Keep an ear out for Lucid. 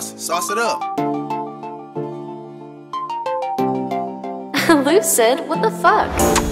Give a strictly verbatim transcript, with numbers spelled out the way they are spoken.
sauce, sauce it up. Lucid, what the fuck?